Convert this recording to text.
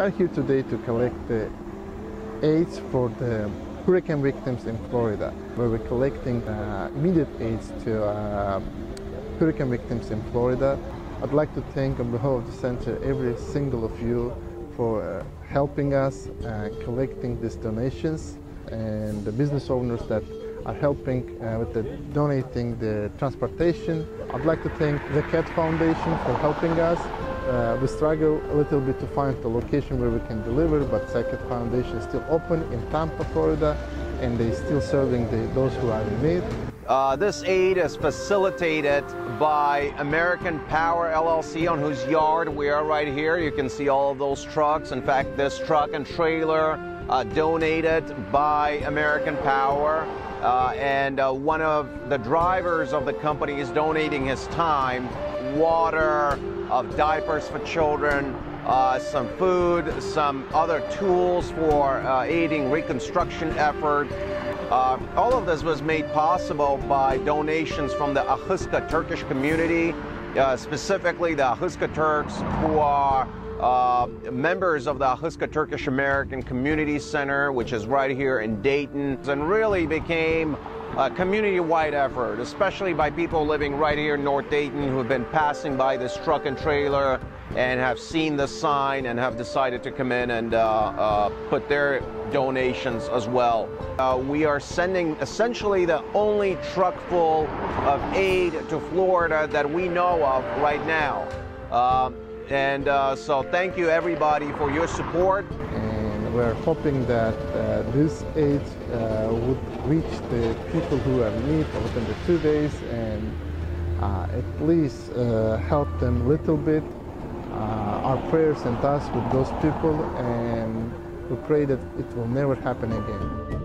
are here today to collect the aids for the hurricane victims in Florida. We were collecting immediate aids to hurricane victims in Florida. I'd like to thank on behalf of the center every single of you for helping us collecting these donations, and the business owners that are helping with the donating the transportation. I'd like to thank the CAT Foundation for helping us. We struggle a little bit to find the location where we can deliver, but the CAT Foundation is still open in Tampa, Florida, and they're still serving those who are in need. This aid is facilitated by American Power, LLC, on whose yard we are right here. You can see all of those trucks. In fact, this truck and trailer donated by American Power. And one of the drivers of the company is donating his time, water, diapers for children, some food, some other tools for aiding reconstruction effort. All of this was made possible by donations from the Ahiska Turkish community, specifically the Ahiska Turks, who are members of the Ahiska Turkish American Community Center, which is right here in Dayton, and really became a community-wide effort, especially by people living right here in North Dayton who have been passing by this truck and trailer and have seen the sign and have decided to come in and put their donations as well. We are sending essentially the only truck full of aid to Florida that we know of right now. So thank you everybody for your support. And we're hoping that this aid would reach the people who are in need within the 2 days, and at least help them a little bit. Our prayers and thoughts with those people, and we pray that it will never happen again.